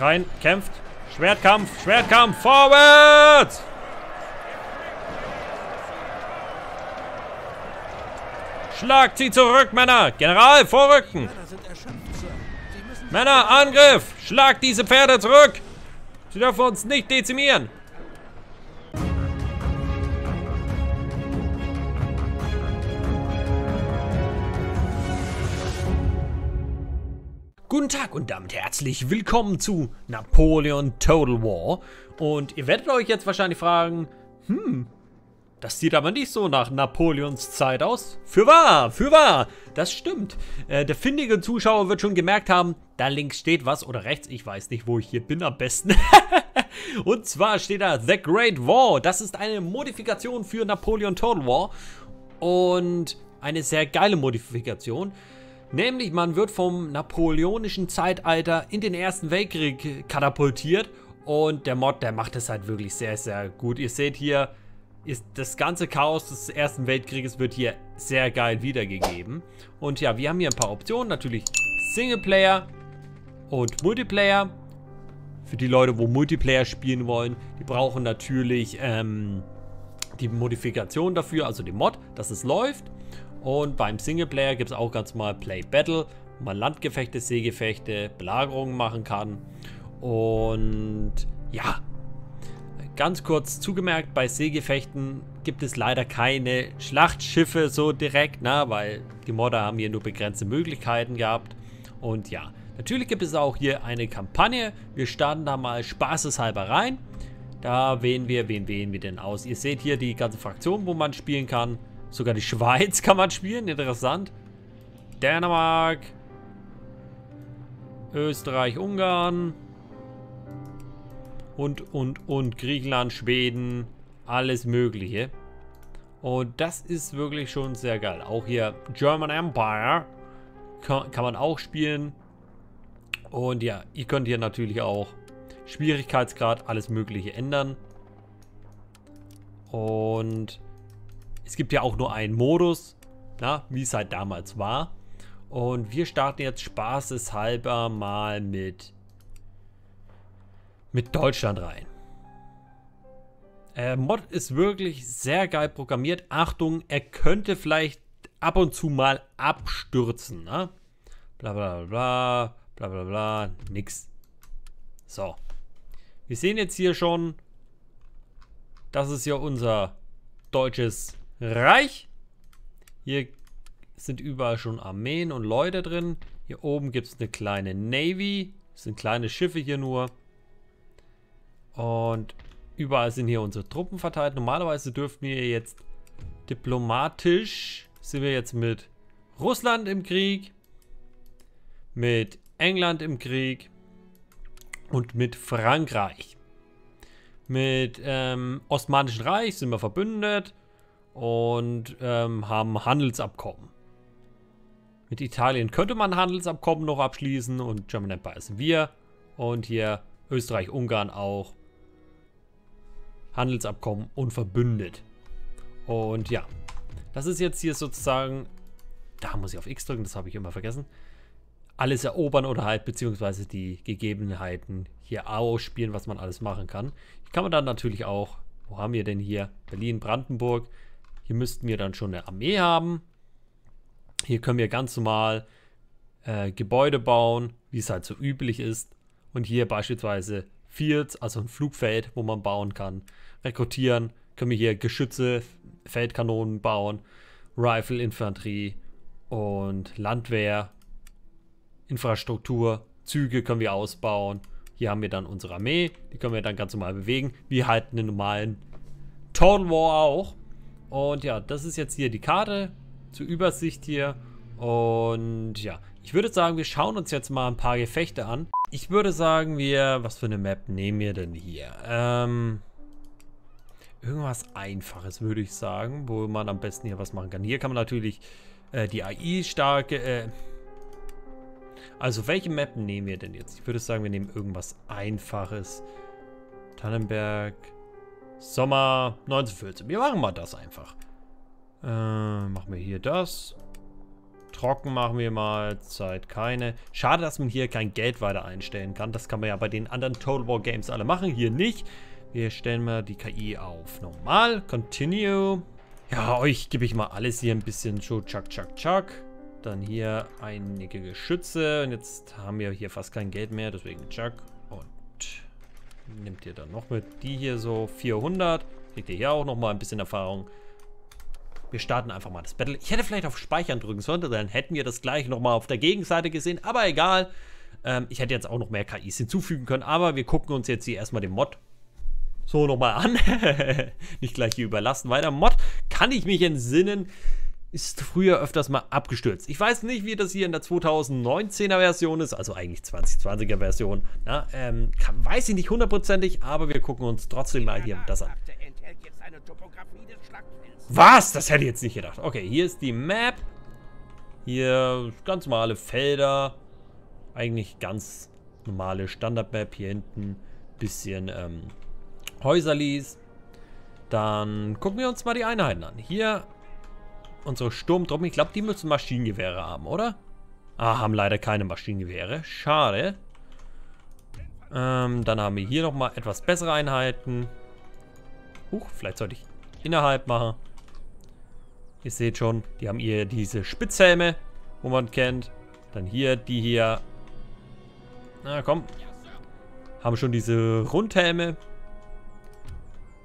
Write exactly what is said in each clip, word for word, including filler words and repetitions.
rein, kämpft. Schwertkampf, Schwertkampf, vorwärts! Schlagt sie zurück, Männer! General, vorrücken! Männer, Angriff! Schlagt diese Pferde zurück! Sie dürfen uns nicht dezimieren! Guten Tag und damit herzlich willkommen zu Napoleon Total War. Und ihr werdet euch jetzt wahrscheinlich fragen, hm, das sieht aber nicht so nach Napoleons Zeit aus. Für wahr, für wahr, das stimmt. Äh, der findige Zuschauer wird schon gemerkt haben, da links steht was oder rechts, ich weiß nicht, wo ich hier bin am besten. Und zwar steht da The Great War. Das ist eine Modifikation für Napoleon Total War und eine sehr geile Modifikation. Nämlich, man wird vom napoleonischen Zeitalter in den Ersten Weltkrieg katapultiert. Und der Mod, der macht es halt wirklich sehr, sehr gut. Ihr seht hier, ist das ganze Chaos des Ersten Weltkrieges wird hier sehr geil wiedergegeben. Und ja, wir haben hier ein paar Optionen. Natürlich Singleplayer und Multiplayer. Für die Leute, wo Multiplayer spielen wollen, die brauchen natürlich ähm, die Modifikation dafür, also den Mod, dass es läuft. Und beim Singleplayer gibt es auch ganz mal Play Battle, wo man Landgefechte, Seegefechte, Belagerungen machen kann. Und ja, ganz kurz zugemerkt, bei Seegefechten gibt es leider keine Schlachtschiffe so direkt, na, weil die Modder haben hier nur begrenzte Möglichkeiten gehabt. Und ja, natürlich gibt es auch hier eine Kampagne. Wir starten da mal spaßeshalber rein. Da wählen wir, wen wählen wir denn aus? Ihr seht hier die ganze Fraktion, wo man spielen kann. Sogar die Schweiz kann man spielen, interessant. Dänemark, Österreich, Ungarn und, und, und Griechenland, Schweden, alles mögliche. Und das ist wirklich schon sehr geil. Auch hier German Empire kann, kann man auch spielen. Und ja, ihr könnt hier natürlich auch Schwierigkeitsgrad, alles mögliche ändern. Und es gibt ja auch nur einen Modus, na, wie es halt damals war. Und wir starten jetzt spaßeshalber mal mit, mit Deutschland rein. Äh, Mod ist wirklich sehr geil programmiert. Achtung, er könnte vielleicht ab und zu mal abstürzen. Na? Bla bla bla, bla bla bla, nix. So, wir sehen jetzt hier schon, das ist ja unser deutsches Reich. Hier sind überall schon Armeen und Leute drin. Hier oben gibt es eine kleine Navy. Das sind kleine Schiffe hier nur. Und überall sind hier unsere Truppen verteilt. Normalerweise dürften wir jetzt diplomatisch, sind wir jetzt mit Russland im Krieg, mit England im Krieg und mit Frankreich. Mit ähm, Osmanischen Reich sind wir verbündet. Und ähm, haben Handelsabkommen. Mit Italien könnte man Handelsabkommen noch abschließen. Und German Empire sind wir. Und hier Österreich, Ungarn auch. Handelsabkommen und verbündet. Und ja, das ist jetzt hier sozusagen, da muss ich auf X drücken, das habe ich immer vergessen. Alles erobern oder halt beziehungsweise die Gegebenheiten hier ausspielen, was man alles machen kann. Hier kann man dann natürlich auch, wo haben wir denn hier? Berlin, Brandenburg. Hier müssten wir dann schon eine Armee haben. Hier können wir ganz normal äh, Gebäude bauen, wie es halt so üblich ist. Und hier beispielsweise Fields, also ein Flugfeld, wo man bauen kann. Rekrutieren, können wir hier Geschütze, Feldkanonen bauen, Rifle, Infanterie und Landwehr, Infrastruktur, Züge können wir ausbauen. Hier haben wir dann unsere Armee, die können wir dann ganz normal bewegen, wie halt einen normalen Total War auch. Und ja, das ist jetzt hier die Karte zur Übersicht hier. Und ja, ich würde sagen, wir schauen uns jetzt mal ein paar Gefechte an. Ich würde sagen, wir... Was für eine Map nehmen wir denn hier? Ähm, irgendwas Einfaches, würde ich sagen, wo man am besten hier was machen kann. Hier kann man natürlich äh, die A I starke... Äh, also, welche Map nehmen wir denn jetzt? Ich würde sagen, wir nehmen irgendwas Einfaches. Tannenberg... Sommer neunzehnhundertvierzehn. Wir machen mal das einfach. Äh, machen wir hier das. Trocken machen wir mal. Zeit keine. Schade, dass man hier kein Geld weiter einstellen kann. Das kann man ja bei den anderen Total War Games alle machen. Hier nicht. Wir stellen mal die K I auf. Normal. Continue. Ja, euch gebe ich mal alles hier ein bisschen. So, tschak, tschak, tschak. Dann hier einige Geschütze. Und jetzt haben wir hier fast kein Geld mehr. Deswegen tschak. Und nehmt ihr dann noch mit. Die hier so vierhundert. Kriegt ihr hier auch nochmal ein bisschen Erfahrung. Wir starten einfach mal das Battle. Ich hätte vielleicht auf Speichern drücken sollen, dann hätten wir das gleich nochmal auf der Gegenseite gesehen. Aber egal. Ähm, ich hätte jetzt auch noch mehr K Is hinzufügen können. Aber wir gucken uns jetzt hier erstmal den Mod so nochmal an. Nicht gleich hier überlassen. Weil der Mod, kann ich mich entsinnen, ist früher öfters mal abgestürzt. Ich weiß nicht, wie das hier in der zweitausendneunzehner Version ist. Also eigentlich zweitausendzwanziger Version. Na, ähm, kann, weiß ich nicht hundertprozentig. Aber wir gucken uns trotzdem mal hier das an. Was? Das hätte ich jetzt nicht gedacht. Okay, hier ist die Map. Hier ganz normale Felder. Eigentlich ganz normale Standard-Map. Hier hinten bisschen ähm, Häuserlis. Dann gucken wir uns mal die Einheiten an. Hier unsere Sturmtruppen. Ich glaube, die müssen Maschinengewehre haben, oder? Ah, haben leider keine Maschinengewehre. Schade. Ähm, dann haben wir hier nochmal etwas bessere Einheiten. Huch, vielleicht sollte ich innerhalb machen. Ihr seht schon, die haben hier diese Spitzhelme, wo man kennt. Dann hier, die hier. Na komm. Haben schon diese Rundhelme.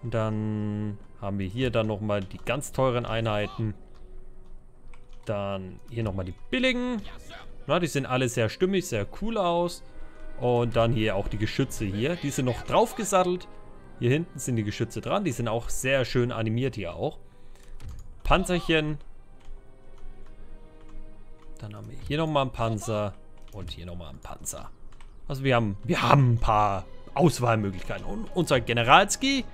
Und dann haben wir hier dann nochmal die ganz teuren Einheiten. Dann hier nochmal die billigen. Na, die sehen alle sehr stimmig, sehr cool aus. Und dann hier auch die Geschütze hier. Die sind noch draufgesattelt. Hier hinten sind die Geschütze dran. Die sind auch sehr schön animiert hier auch. Panzerchen. Dann haben wir hier nochmal einen Panzer. Und hier nochmal einen Panzer. Also wir haben, wir haben ein paar Auswahlmöglichkeiten. Und unser Generalski.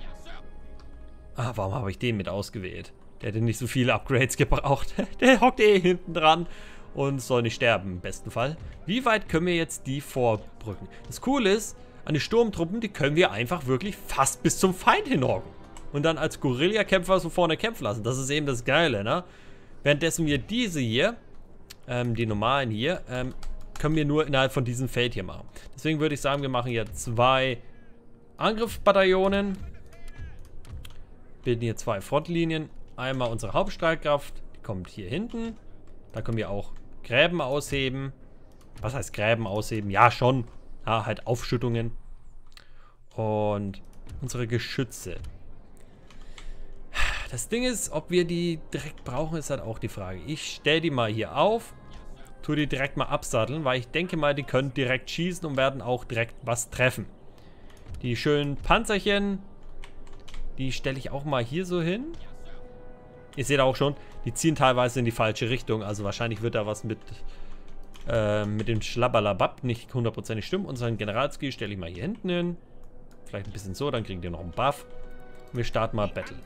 Ah, warum habe ich den mit ausgewählt? Der hätte nicht so viele Upgrades gebraucht. Der hockt eh hinten dran. Und soll nicht sterben im besten Fall. Wie weit können wir jetzt die vorbrücken? Das Coole ist, an die Sturmtruppen, die können wir einfach wirklich fast bis zum Feind hinhocken. Und dann als Guerillakämpfer so vorne kämpfen lassen. Das ist eben das Geile, ne? Währenddessen wir diese hier, ähm, die normalen hier, ähm, können wir nur innerhalb von diesem Feld hier machen. Deswegen würde ich sagen, wir machen hier zwei Angriffsbataillonen. Bilden hier zwei Frontlinien. Einmal unsere Hauptstreitkraft, die kommt hier hinten. Da können wir auch Gräben ausheben. Was heißt Gräben ausheben? Ja, schon. Ah, halt Aufschüttungen. Und unsere Geschütze. Das Ding ist, ob wir die direkt brauchen, ist halt auch die Frage. Ich stelle die mal hier auf. Tue die direkt mal absatteln, weil ich denke mal, die können direkt schießen und werden auch direkt was treffen. Die schönen Panzerchen, die stelle ich auch mal hier so hin. Ihr seht auch schon, die ziehen teilweise in die falsche Richtung. Also wahrscheinlich wird da was mit... Äh, mit dem Schlabberlabab nicht hundertprozentig stimmen. Unseren Generalski stelle ich mal hier hinten hin. Vielleicht ein bisschen so, dann kriegen die noch einen Buff. Und wir starten mal Battle.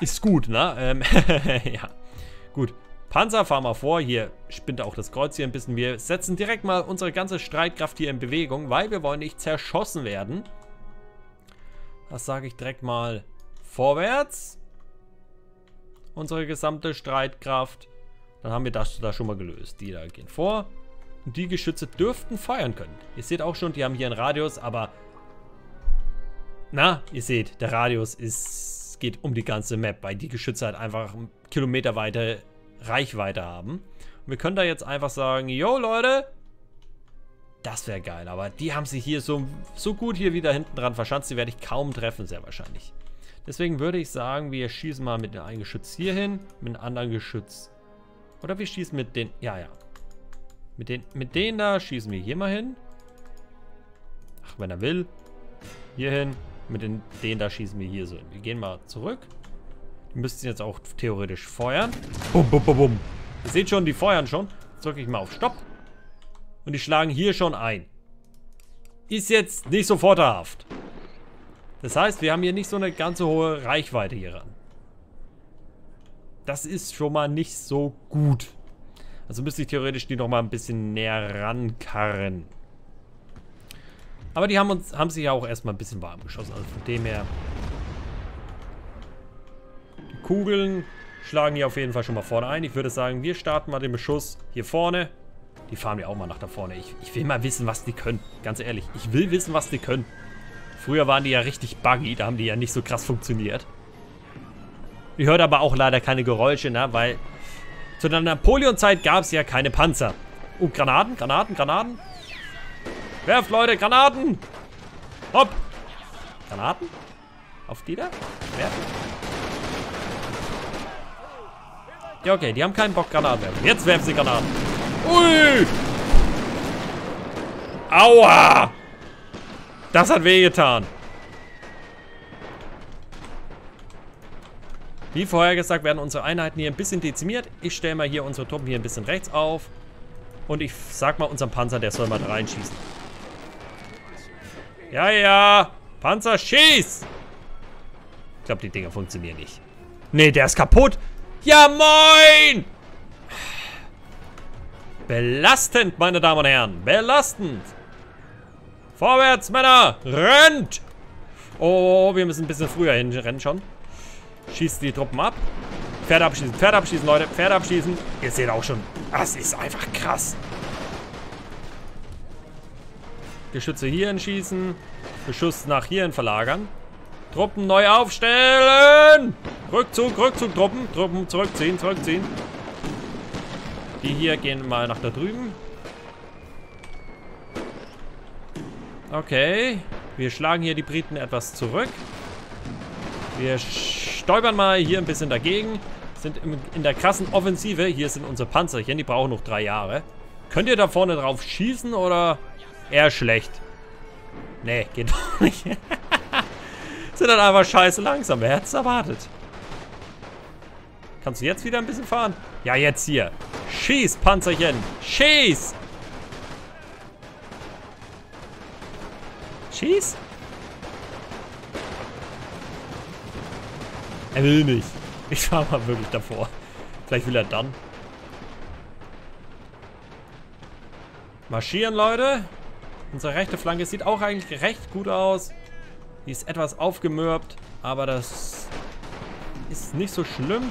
Ist gut, ne? Ähm, ja. Gut. Panzer, fahren wir vor. Hier spinnt auch das Kreuz hier ein bisschen. Wir setzen direkt mal unsere ganze Streitkraft hier in Bewegung, weil wir wollen nicht zerschossen werden. Das sage ich direkt mal vorwärts. Unsere gesamte Streitkraft. Dann haben wir das da schon mal gelöst. Die da gehen vor. Und die Geschütze dürften feuern können. Ihr seht auch schon, die haben hier einen Radius, aber... Na, ihr seht, der Radius ist, geht um die ganze Map, weil die Geschütze halt einfach kilometerweite Reichweite haben. Und wir können da jetzt einfach sagen, yo Leute, das wäre geil. Aber die haben sich hier so, so gut hier wieder hinten dran verschanzt, die werde ich kaum treffen, sehr wahrscheinlich. Deswegen würde ich sagen, wir schießen mal mit einem Geschütz hier hin, mit einem anderen Geschütz. Oder wir schießen mit den... Ja, ja. Mit den, mit denen da schießen wir hier mal hin. Ach, wenn er will. Hier hin. Mit den, denen da schießen wir hier so hin. Wir gehen mal zurück. Die müssten jetzt auch theoretisch feuern. Bum, bum, bum, bum. Ihr seht schon, die feuern schon. Jetzt drücke ich mal auf Stopp. Und die schlagen hier schon ein. Ist jetzt nicht so vorteilhaft. Das heißt, wir haben hier nicht so eine ganz hohe Reichweite hier ran. Das ist schon mal nicht so gut. Also müsste ich theoretisch die noch mal ein bisschen näher rankarren. Aber die haben, uns, haben sich ja auch erstmal ein bisschen warm geschossen. Also von dem her. Die Kugeln schlagen hier auf jeden Fall schon mal vorne ein. Ich würde sagen, wir starten mal den Beschuss hier vorne. Die fahren wir auch mal nach da vorne. Ich, ich will mal wissen, was die können. Ganz ehrlich, ich will wissen, was die können. Früher waren die ja richtig buggy. Da haben die ja nicht so krass funktioniert. Ihr hört aber auch leider keine Geräusche, ne? Weil zu der Napoleon-Zeit gab es ja keine Panzer. Oh, Granaten, Granaten, Granaten. Werft, Leute, Granaten. Hopp. Granaten? Auf die da? Werfen. Ja, okay, die haben keinen Bock, Granaten werfen. Jetzt werfen sie Granaten. Ui! Aua! Das hat wehgetan. Wie vorher gesagt, werden unsere Einheiten hier ein bisschen dezimiert. Ich stelle mal hier unsere Truppen hier ein bisschen rechts auf. Und ich sag mal unserem Panzer, der soll mal da reinschießen. Ja, ja! Panzer, schieß! Ich glaube, die Dinger funktionieren nicht. Nee, der ist kaputt! Ja, moin! Belastend, meine Damen und Herren. Belastend. Vorwärts, Männer. Rennt! Oh, wir müssen ein bisschen früher hinrennen schon. Schießt die Truppen ab. Pferde abschießen, Pferde abschießen, Leute. Pferde abschießen. Ihr seht auch schon, das ist einfach krass. Geschütze hierhin schießen. Beschuss nach hierhin verlagern. Truppen neu aufstellen! Rückzug, Rückzug, Truppen. Truppen zurückziehen, zurückziehen. Die hier gehen mal nach da drüben. Okay. Wir schlagen hier die Briten etwas zurück. Wir stäubern mal hier ein bisschen dagegen. Sind in der krassen Offensive. Hier sind unsere Panzerchen. Die brauchen noch drei Jahre. Könnt ihr da vorne drauf schießen oder eher schlecht? Nee, geht doch nicht. Sind dann einfach scheiße langsam. Wer hätte es erwartet? Kannst du jetzt wieder ein bisschen fahren? Ja, jetzt hier. Schieß, Panzerchen. Schieß. Schieß. Er will nicht. Ich fahre mal wirklich davor. Vielleicht will er dann. Marschieren, Leute. Unsere rechte Flanke sieht auch eigentlich recht gut aus. Die ist etwas aufgemürbt, aber das ist nicht so schlimm.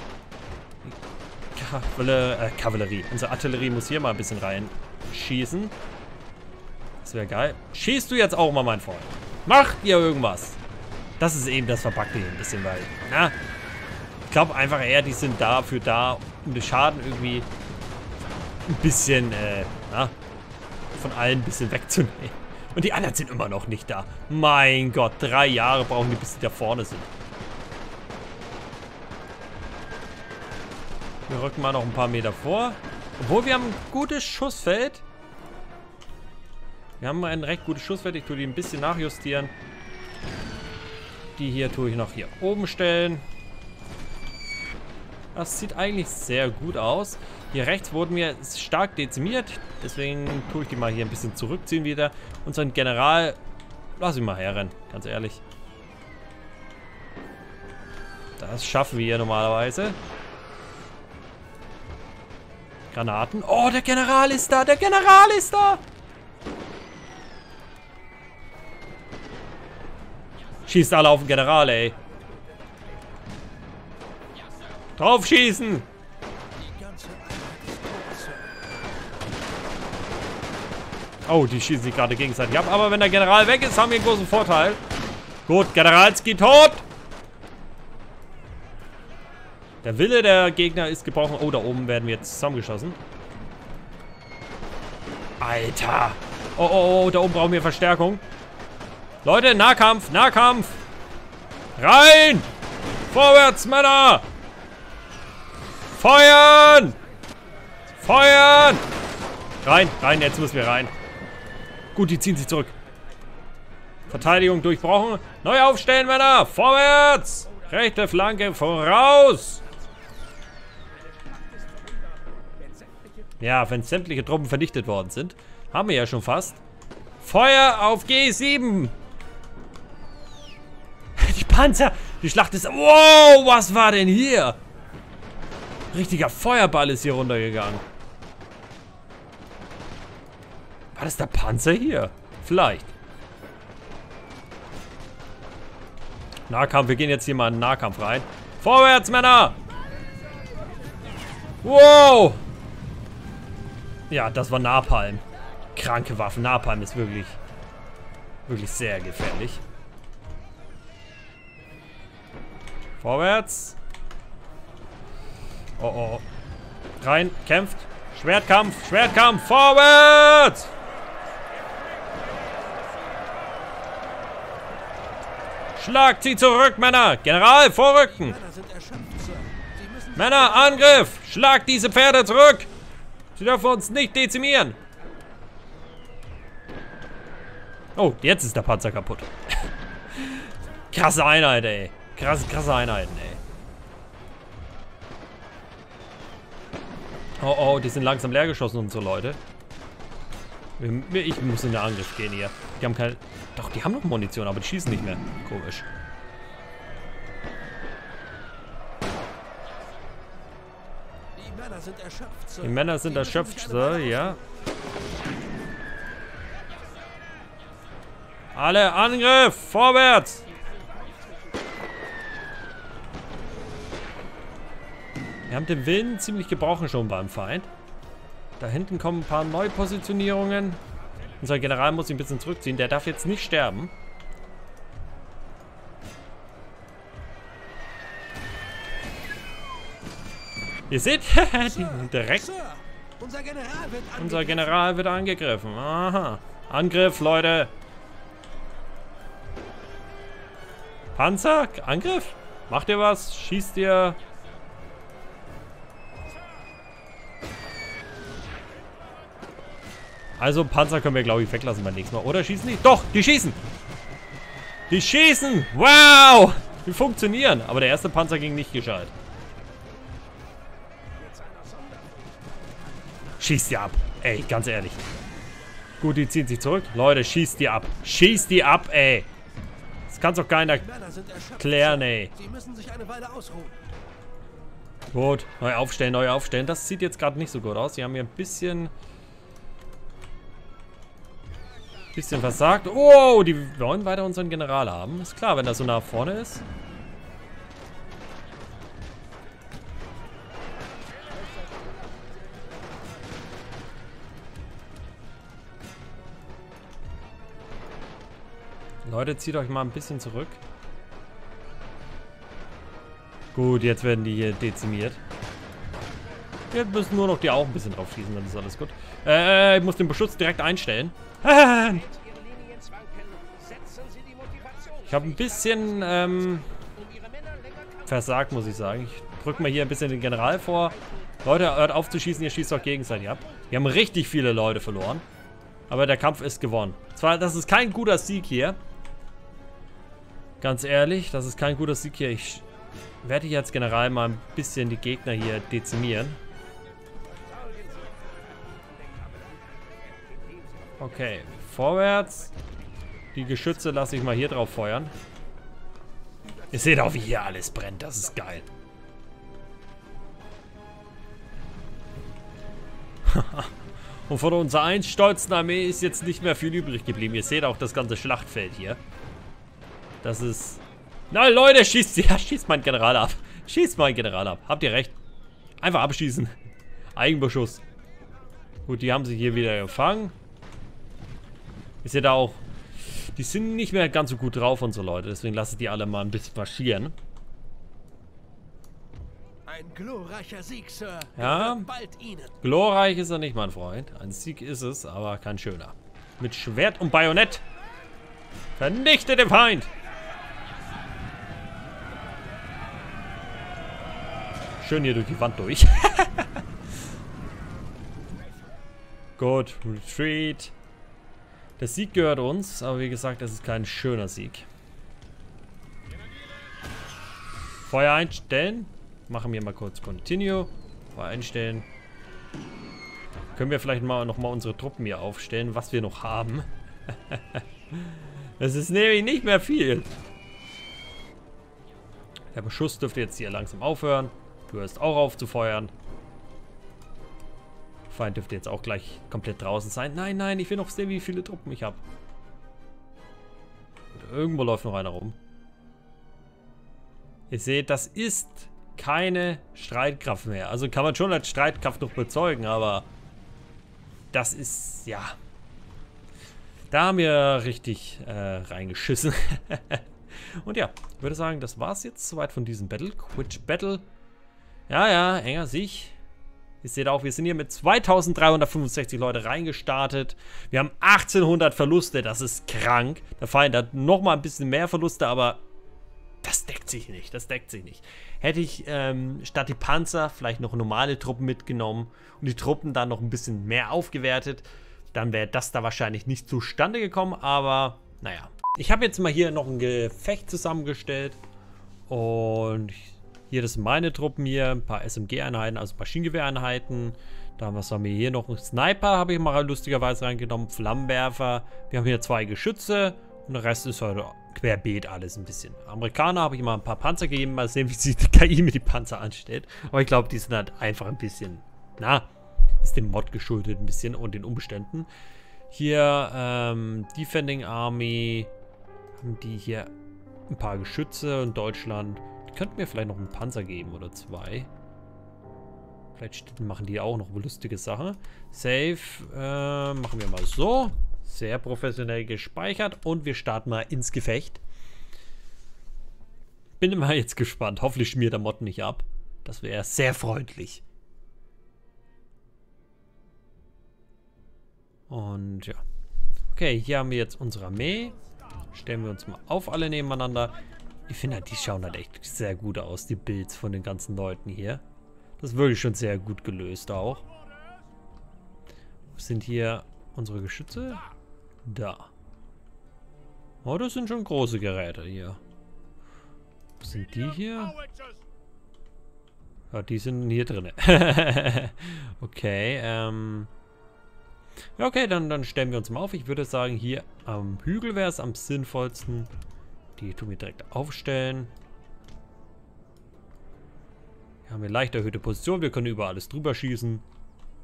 Kavallerie, äh, Kavallerie. Unsere Artillerie muss hier mal ein bisschen reinschießen. Das wäre geil. Schießt du jetzt auch mal, mein Freund. Macht ihr irgendwas? Das ist eben das Verpackte hier ein bisschen, weil, na, ich glaube einfach eher, die sind dafür da, um den Schaden irgendwie ein bisschen, äh, na, von allen ein bisschen wegzunehmen. Und die anderen sind immer noch nicht da. Mein Gott, drei Jahre brauchen die, bis die da vorne sind. Wir rücken mal noch ein paar Meter vor. Obwohl, wir haben ein gutes Schussfeld. Wir haben ein recht gutes Schussfeld. Ich tue die ein bisschen nachjustieren. Die hier tue ich noch hier oben stellen. Das sieht eigentlich sehr gut aus. Hier rechts wurden wir stark dezimiert. Deswegen tue ich die mal hier ein bisschen zurückziehen wieder. Unseren General, lass ihn mal herrennen, ganz ehrlich. Das schaffen wir hier normalerweise. Granaten. Oh, der General ist da, der General ist da. Schießt alle auf den General, ey. Drauf schießen! Oh, die schießen sich gerade gegenseitig ab. Aber wenn der General weg ist, haben wir einen großen Vorteil. Gut, Generalski tot! Der Wille der Gegner ist gebrochen. Oh, da oben werden wir jetzt zusammengeschossen. Alter! Oh, oh, oh, da oben brauchen wir Verstärkung. Leute, Nahkampf, Nahkampf! Rein! Vorwärts, Männer! Feuern! Feuern! Rein, rein, jetzt müssen wir rein. Gut, die ziehen sich zurück. Verteidigung durchbrochen. Neu aufstellen, Männer! Vorwärts! Rechte Flanke voraus! Ja, wenn sämtliche Truppen vernichtet worden sind, haben wir ja schon fast. Feuer auf G sieben! Die Panzer! Die Schlacht ist... Wow, was war denn hier? Richtiger Feuerball ist hier runtergegangen. War das der Panzer hier? Vielleicht. Nahkampf, wir gehen jetzt hier mal in den Nahkampf rein. Vorwärts, Männer! Wow! Ja, das war Napalm. Kranke Waffen. Napalm ist wirklich, wirklich sehr gefährlich. Vorwärts. Oh, oh. Rein. Kämpft. Schwertkampf. Schwertkampf. Vorwärts! Schlagt sie zurück, Männer! General, vorrücken! Männer, Angriff! Schlagt diese Pferde zurück! Sie dürfen uns nicht dezimieren! Oh, jetzt ist der Panzer kaputt. Krasse Einheit, ey. Krasse, krasse Einheiten, ey. Oh, oh, die sind langsam leer geschossen, unsere Leute. Ich muss in den Angriff gehen hier. Die haben keine... Doch, die haben noch Munition, aber die schießen nicht mehr. Komisch. Die Männer sind erschöpft, Sir. Die Männer sind erschöpft, Sir, ja. Alle Angriff! Vorwärts! Wir haben den Wind ziemlich gebrochen schon beim Feind. Da hinten kommen ein paar Neupositionierungen. Unser General muss ihn ein bisschen zurückziehen. Der darf jetzt nicht sterben. Ihr seht, direkt. Sir, unser General wird angegriffen. Unser General wird angegriffen. Aha. Angriff, Leute. Panzer? Angriff? Macht ihr was? Schießt ihr? Also Panzer können wir, glaube ich, weglassen beim nächsten Mal. Oder schießen die? Doch, die schießen! Die schießen! Wow! Die funktionieren. Aber der erste Panzer ging nicht gescheit. Schießt die ab. Ey, ganz ehrlich. Gut, die ziehen sich zurück. Leute, schießt die ab. Schießt die ab, ey. Das kann doch keiner klären, ey. Die müssen sich eine Weile ausruhen. Gut, neu aufstellen, neu aufstellen. Das sieht jetzt gerade nicht so gut aus. Die haben hier ein bisschen... Bisschen versagt. Oh, die wollen weiter unseren General haben. Ist klar, wenn er so nah vorne ist. Leute, zieht euch mal ein bisschen zurück. Gut, jetzt werden die hier dezimiert. Jetzt müssen nur noch die Augen ein bisschen drauf schießen, dann ist alles gut. Äh, ich muss den Beschuss direkt einstellen. Ich habe ein bisschen ähm, versagt, muss ich sagen. Ich drücke mal hier ein bisschen den General vor. Leute, hört auf zu schießen, ihr schießt doch gegenseitig ab. Wir haben richtig viele Leute verloren. Aber der Kampf ist gewonnen. Zwar, das ist kein guter Sieg hier. Ganz ehrlich, das ist kein guter Sieg hier. Ich werde hier als General mal ein bisschen die Gegner hier dezimieren. Okay, vorwärts. Die Geschütze lasse ich mal hier drauf feuern. Ihr seht auch, wie hier alles brennt. Das ist geil. Und von unserer einst stolzen Armee ist jetzt nicht mehr viel übrig geblieben. Ihr seht auch das ganze Schlachtfeld hier. Das ist... Na Leute, schießt... Ja, schießt meinen General ab. Schießt meinen General ab. Habt ihr recht. Einfach abschießen. Eigenbeschuss. Gut, die haben sich hier wieder gefangen. Ist ja da auch... Die sind nicht mehr ganz so gut drauf, unsere Leute. Deswegen lasse ich die alle mal ein bisschen marschieren. Ein glorreicher Sieg, Sir. Ja, glorreich ist er nicht, mein Freund. Ein Sieg ist es, aber kein schöner. Mit Schwert und Bajonett. Vernichte den Feind. Schön hier durch die Wand durch. Gut, Retreat. Der Sieg gehört uns, aber wie gesagt, es ist kein schöner Sieg. Feuer einstellen. Machen wir mal kurz Continue. Feuer einstellen. Können wir vielleicht mal nochmal unsere Truppen hier aufstellen, was wir noch haben. Es ist nämlich nicht mehr viel. Der Beschuss dürfte jetzt hier langsam aufhören. Du hörst auch auf zu feuern. Feind dürfte jetzt auch gleich komplett draußen sein. Nein, nein, ich will noch sehen, wie viele Truppen ich habe. Irgendwo läuft noch einer rum. Ihr seht, das ist keine Streitkraft mehr. Also kann man schon als Streitkraft noch bezeugen, aber das ist, ja, da haben wir richtig äh, reingeschissen. Und ja, ich würde sagen, das war es jetzt soweit von diesem Battle. Quit Battle. Ja, ja, enger Sieg. Ihr seht auch, wir sind hier mit zweitausenddreihundertfünfundsechzig Leute reingestartet. Wir haben achtzehnhundert Verluste, das ist krank. Der Feind hat nochmal ein bisschen mehr Verluste, aber das deckt sich nicht, das deckt sich nicht. Hätte ich ähm, statt die Panzer vielleicht noch normale Truppen mitgenommen und die Truppen dann noch ein bisschen mehr aufgewertet, dann wäre das da wahrscheinlich nicht zustande gekommen, aber naja. Ich habe jetzt mal hier noch ein Gefecht zusammengestellt und hier, das sind meine Truppen hier, ein paar S M G-Einheiten, also Maschinengewehreinheiten. Dann, was haben wir hier noch? Ein Sniper habe ich mal lustigerweise reingenommen, Flammenwerfer. Wir haben hier zwei Geschütze und der Rest ist heute querbeet alles ein bisschen. Amerikaner habe ich mal ein paar Panzer gegeben, mal sehen, wie sich die K I mit den Panzer anstellt. Aber ich glaube, die sind halt einfach ein bisschen, na, ist dem Mod geschuldet ein bisschen und den Umständen. Hier, ähm, Defending Army, haben die hier ein paar Geschütze in Deutschland. Könnten wir vielleicht noch einen Panzer geben oder zwei. Vielleicht machen die auch noch eine lustige Sache. Save. Äh, machen wir mal so. Sehr professionell gespeichert. Und wir starten mal ins Gefecht. Bin immer jetzt gespannt. Hoffentlich schmiert der Mod nicht ab. Das wäre sehr freundlich. Und ja. Okay, hier haben wir jetzt unsere Armee. Stellen wir uns mal auf, alle nebeneinander. Ich finde halt, die schauen halt echt sehr gut aus, die Builds von den ganzen Leuten hier. Das ist wirklich schon sehr gut gelöst auch. Wo sind hier unsere Geschütze? Da. Oh, das sind schon große Geräte hier. Wo sind die hier? Ja, die sind hier drin. Okay, ähm... ja, okay, dann, dann stellen wir uns mal auf. Ich würde sagen, hier am Hügel wäre es am sinnvollsten. Die tun wir direkt aufstellen. Hier haben wir leicht erhöhte Position. Wir können über alles drüber schießen.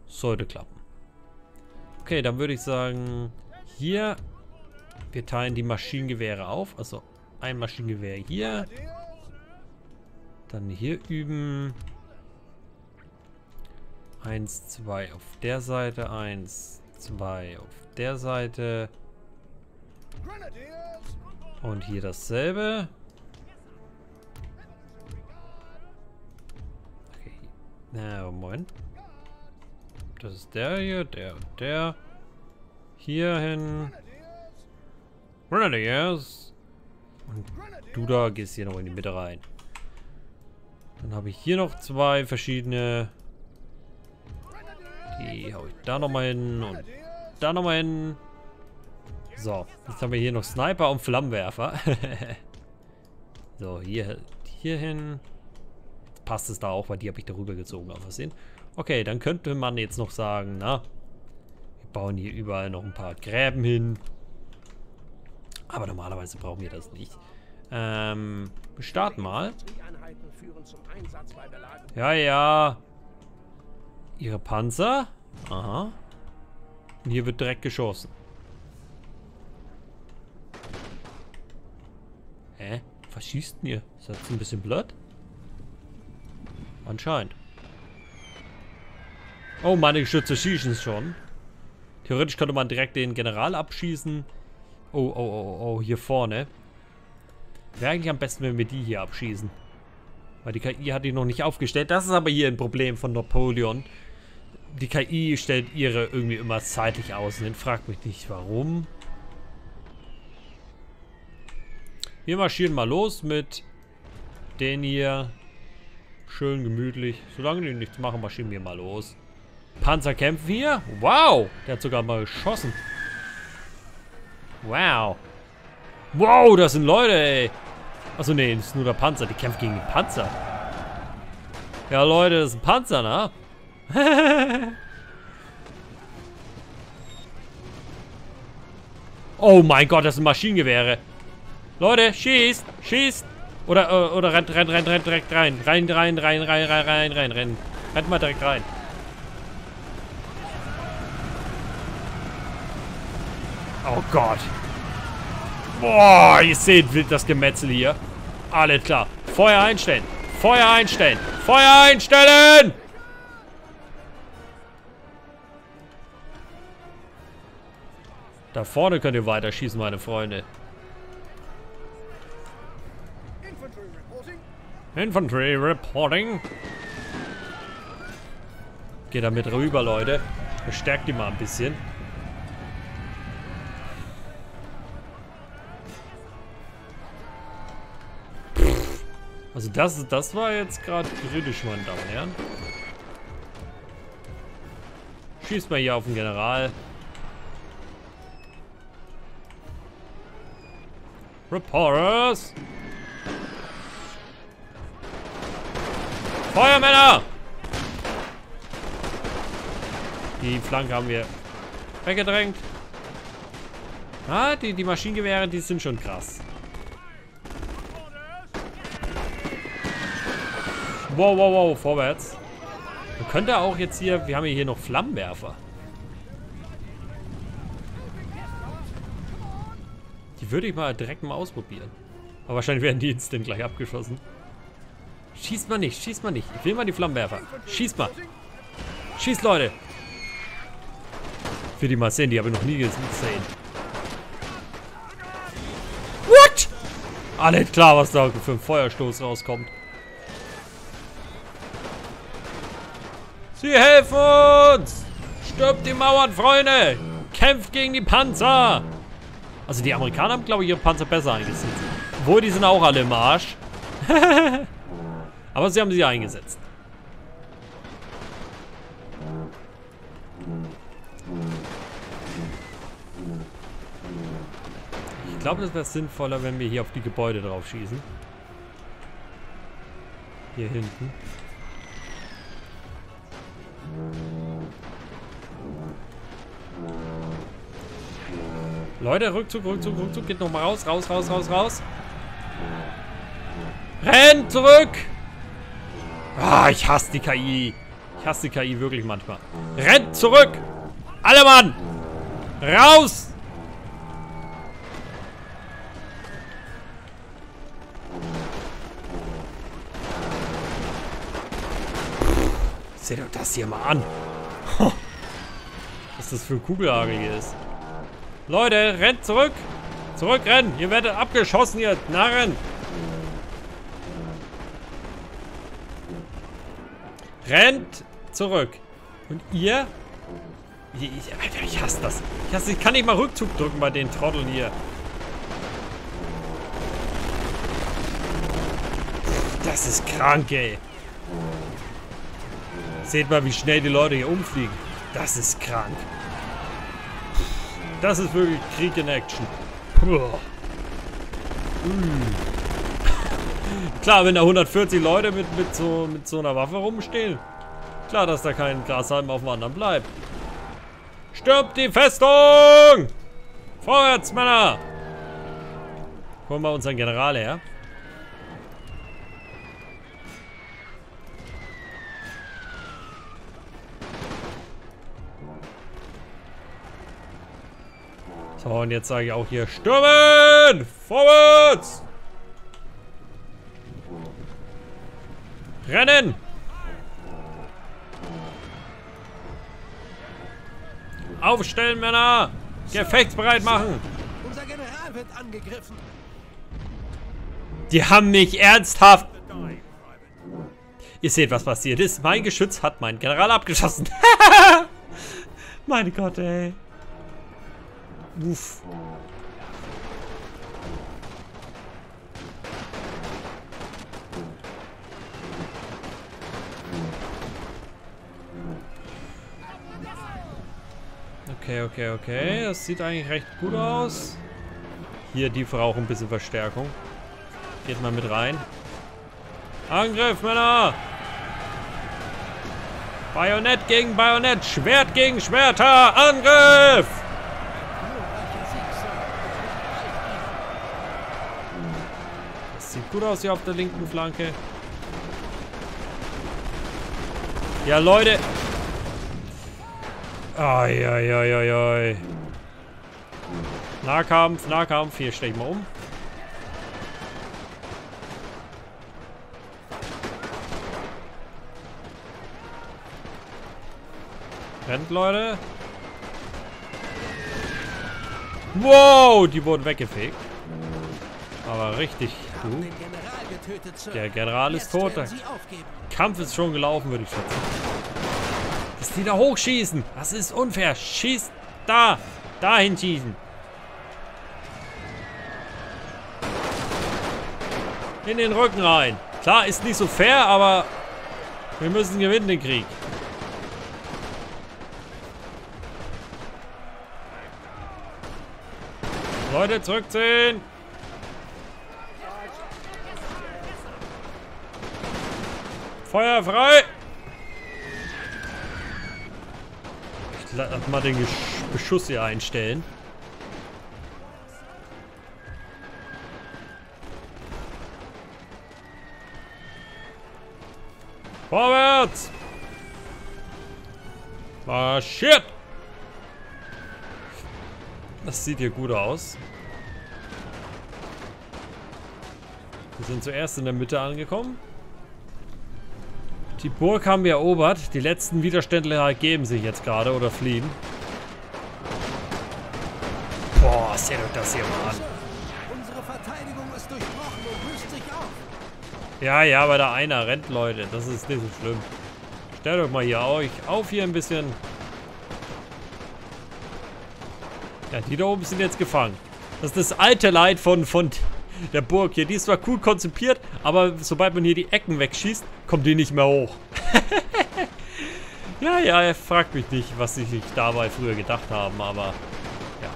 Sollte klappen. Okay, dann würde ich sagen, hier, wir teilen die Maschinengewehre auf. Also ein Maschinengewehr hier. Dann hier üben. Eins, zwei auf der Seite. Eins, zwei auf der Seite. Und hier dasselbe. Okay. Na, moin. Das ist der hier, der und der. Hier hin. Grenadiers. Und du da gehst hier noch in die Mitte rein. Dann habe ich hier noch zwei verschiedene. Die hau ich da nochmal hin und da nochmal hin. So, jetzt haben wir hier noch Sniper und Flammenwerfer. So, hier, hier hin. Jetzt passt es da auch, weil die habe ich darüber gezogen, auf Versehen. Okay, dann könnte man jetzt noch sagen, na, wir bauen hier überall noch ein paar Gräben hin. Aber normalerweise brauchen wir das nicht. Ähm, wir starten mal. Ja, ja. Ihre Panzer. Aha. Und hier wird direkt geschossen. Hä? Was schießt denn ihr? Ist das ein bisschen blöd? Anscheinend. Oh, meine Geschütze schießen schon. Theoretisch könnte man direkt den General abschießen. Oh, oh, oh, oh, hier vorne. Wäre eigentlich am besten, wenn wir die hier abschießen. Weil die K I hat die noch nicht aufgestellt. Das ist aber hier ein Problem von Napoleon. Die K I stellt ihre irgendwie immer zeitlich aus. Und fragt mich nicht, warum. Wir marschieren mal los mit denen hier. Schön gemütlich. Solange die nichts machen, marschieren wir mal los. Panzer kämpfen hier. Wow. Der hat sogar mal geschossen. Wow. Wow, das sind Leute, ey. Achso, nee, das ist nur der Panzer. Die kämpfen gegen den Panzer. Ja, Leute, das ist ein Panzer, ne? Oh mein Gott, das sind Maschinengewehre. Leute, schießt, schießt. Oder, äh, oder rennt, rennt, rennt, rennt, direkt rein. Rein, rein, rein, rein, rein, rein, rein, rein. Rennt mal direkt rein. Oh Gott. Boah, ihr seht das Gemetzel hier. Alles klar. Feuer einstellen. Feuer einstellen! Feuer einstellen! Da vorne könnt ihr weiterschießen, meine Freunde. Infantry reporting. Infantry reporting. Geht da mit rüber, Leute. Bestärkt die mal ein bisschen. Pff. Also das, das war jetzt gerade kritisch, meine Damen und Herren. Schießt mal hier auf den General. Reporters! Feuermänner! Die Flanke haben wir weggedrängt. Ah, die, die Maschinengewehre, die sind schon krass. Wow, wow, wow, vorwärts. Man könnte auch jetzt hier, wir haben hier noch Flammenwerfer. Würde ich mal direkt mal ausprobieren. Aber wahrscheinlich werden die instant gleich abgeschossen. Schießt mal nicht, schießt mal nicht. Ich will mal die Flammenwerfer. Schießt mal. Schießt, Leute. Ich will die mal sehen, die habe ich noch nie gesehen. What? Ah, nicht klar, was da für ein Feuerstoß rauskommt. Sie helfen uns! Stürmt die Mauern, Freunde! Kämpft gegen die Panzer! Also die Amerikaner haben, glaube ich, ihre Panzer besser eingesetzt. Obwohl, die sind auch alle im Arsch. Aber sie haben sie eingesetzt. Ich glaube, das wäre sinnvoller, wenn wir hier auf die Gebäude drauf schießen. Hier hinten. Leute, Rückzug, Rückzug, Rückzug. Geht nochmal raus, raus, raus, raus, raus. Rennt zurück! Ah, ich hasse die K I. Ich hasse die K I wirklich manchmal. Rennt zurück! Alle Mann! Raus! Seht euch das hier mal an. Was das für ein Kugelhagel hier ist. Leute, rennt zurück! Zurückrennen! Ihr werdet abgeschossen, ihr Narren! Rennt zurück! Und ihr? Ich, Alter, ich hasse das! Ich hasse, ich kann nicht mal Rückzug drücken bei den Trotteln hier! Das ist krank, ey! Seht mal, wie schnell die Leute hier umfliegen! Das ist krank! Das ist wirklich Krieg in Action. Mm. Klar, wenn da hundertvierzig Leute mit, mit, so, mit so einer Waffe rumstehen. Klar, dass da kein Grashalm auf dem anderen bleibt. Stirbt die Festung! Vorwärts, Männer! Holen wir unseren General her. So, und jetzt sage ich auch hier, stürmen! Vorwärts! Rennen! Aufstellen, Männer! Gefechtsbereit machen! Unser General wird angegriffen! Die haben mich ernsthaft... Ihr seht, was passiert ist. Mein Geschütz hat meinen General abgeschossen. Meine Gott, ey. Uff. Okay, okay, okay. Das sieht eigentlich recht gut aus. Hier, die brauchen ein bisschen Verstärkung. Geht mal mit rein. Angriff, Männer! Bajonett gegen Bajonett, Schwert gegen Schwerter, Angriff! Sieht gut aus hier auf der linken Flanke. Ja, Leute. Ai, ai, ai, ai, ai. Nahkampf, Nahkampf. Hier steck ich mal um. Rennt, Leute. Wow, die wurden weggefegt. Aber richtig, du. Der General ist tot. Der Kampf ist schon gelaufen, würde ich schätzen. Dass die da hochschießen. Das ist unfair. Schießt da. Dahin schießen. In den Rücken rein. Klar, ist nicht so fair, aber wir müssen gewinnen den Krieg. Leute, zurückziehen. Feuer frei. Ich lasse mal den Beschuss hier einstellen. Vorwärts! Marschiert! Das sieht hier gut aus. Wir sind zuerst in der Mitte angekommen. Die Burg haben wir erobert. Die letzten Widerständler geben sich jetzt gerade oder fliehen. Boah, seht euch das hier mal an. Unsere Verteidigung ist durchbrochen und löst sich auf. Ja, ja, aber da einer rennt, Leute. Das ist nicht so schlimm. Stellt euch mal hier euch auf hier ein bisschen. Ja, die da oben sind jetzt gefangen. Das ist das alte Leid von, von der Burg hier. Die ist zwar cool konzipiert, aber sobald man hier die Ecken wegschießt, kommt die nicht mehr hoch. Ja, ja, er fragt mich nicht, was ich dabei früher gedacht haben, aber ja.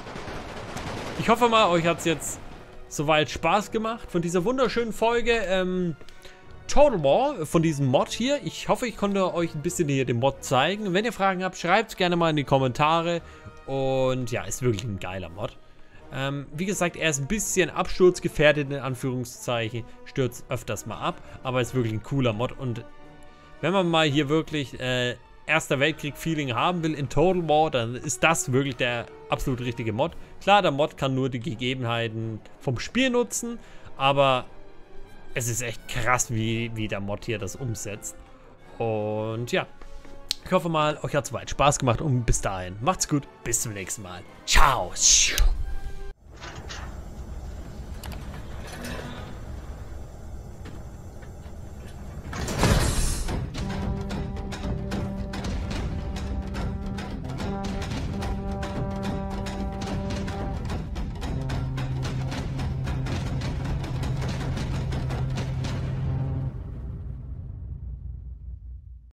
Ich hoffe mal, euch hat es jetzt soweit Spaß gemacht von dieser wunderschönen Folge. Ähm... Total War von diesem Mod hier. Ich hoffe, ich konnte euch ein bisschen hier den Mod zeigen. Wenn ihr Fragen habt, schreibt es gerne mal in die Kommentare. Und ja, ist wirklich ein geiler Mod. Ähm, wie gesagt, er ist ein bisschen absturzgefährdet, in Anführungszeichen. Stürzt öfters mal ab. Aber ist wirklich ein cooler Mod. Und wenn man mal hier wirklich äh, Erster Weltkrieg-Feeling haben will in Total War, dann ist das wirklich der absolut richtige Mod. Klar, der Mod kann nur die Gegebenheiten vom Spiel nutzen. Aber es ist echt krass, wie, wie der Mod hier das umsetzt. Und ja, ich hoffe mal, euch hat es weit Spaß gemacht und bis dahin. Macht's gut, bis zum nächsten Mal. Ciao.